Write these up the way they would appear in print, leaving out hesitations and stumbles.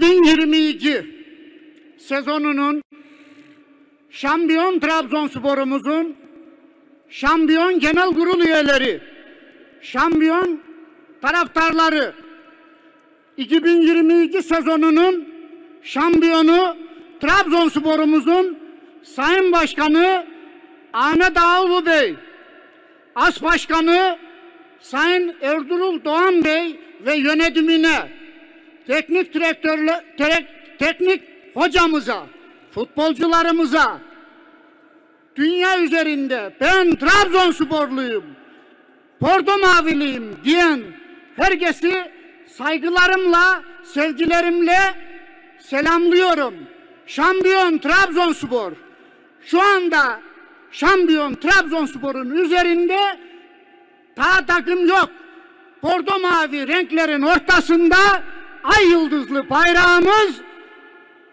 2022 sezonunun şampiyon Trabzonspor'umuzun şampiyon genel kurul üyeleri, şampiyon taraftarları, 2022 sezonunun şampiyonu Trabzonspor'umuzun Sayın Başkanı Ahmet Ağaoğlu Bey, As Başkanı Sayın Ertuğrul Doğan Bey ve yönetimine, teknik hocamıza, futbolcularımıza, dünya üzerinde ben Trabzonsporluyum, Porto Maviliyim diyen herkesi saygılarımla, sevgilerimle selamlıyorum. Şampiyon Trabzonspor. Şu anda şampiyon Trabzonspor'un üzerinde ta takım yok. Porto mavi renklerin ortasında ay yıldızlı bayrağımız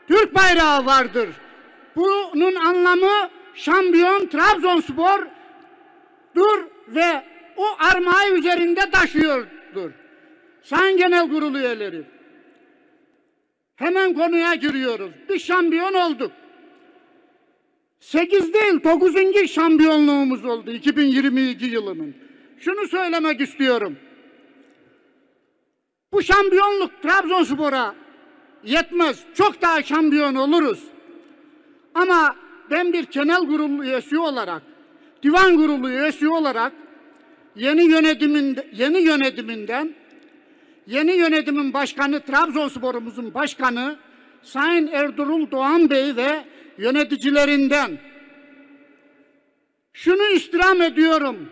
Türk bayrağı vardır. Bunun anlamı şampiyon Trabzonspor'dur ve o armayı üzerinde taşıyordur. Sayın Genel Kurul üyeleri, hemen konuya giriyoruz. Biz şampiyon olduk. 8 değil 9. şampiyonluğumuz oldu 2022 yılının. Şunu söylemek istiyorum. Bu şampiyonluk Trabzonspor'a yetmez. Çok daha şampiyon oluruz. Ama ben bir genel kurul üyesi olarak, divan kurulu üyesi olarak yeni yönetimin başkanı, Trabzonspor'umuzun başkanı Sayın Ertuğrul Doğan Bey ve yöneticilerinden şunu istirham ediyorum.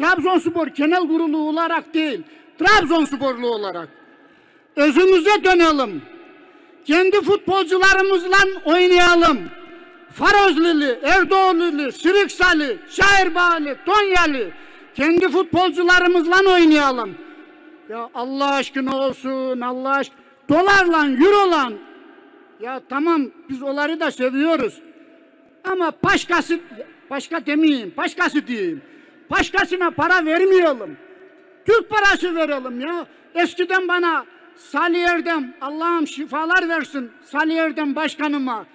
Trabzonspor Genel Kurulu olarak değil, Trabzonsporlu olarak özümüze dönelim. Kendi futbolcularımızla oynayalım. Farozlili, Erdoğanlı, Sırıksalı, Şahirbağlı, Tonyalı kendi futbolcularımızla oynayalım. Ya Allah aşkına olsun, Allah aşkına. Dolarla, euro'la. Ya tamam, biz onları da seviyoruz. Ama başkası diyeyim. Başkasına para vermeyelim. Türk parası verelim ya. Eskiden bana Salih Erdem, Allah'ım şifalar versin Salih Erdem başkanıma.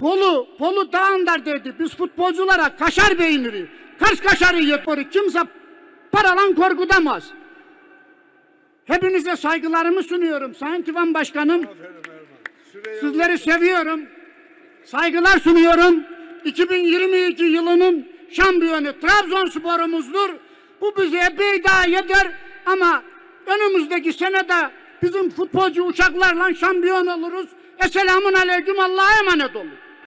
Bolu dağındır dedi. Biz futbolculara kaşar beyniri, kaşarı yaparız. Kimse paralan korkutamaz. Hepinize saygılarımı sunuyorum. Sayın Divan Başkanım, sizleri seviyorum. Saygılar sunuyorum. 2022 yılının şampiyonu Trabzonspor'umuzdur. Bu bize epey daha yeter ama önümüzdeki senede bizim futbolcu uçaklarla şampiyon oluruz. Esselamun aleyküm, Allah'a emanet olun.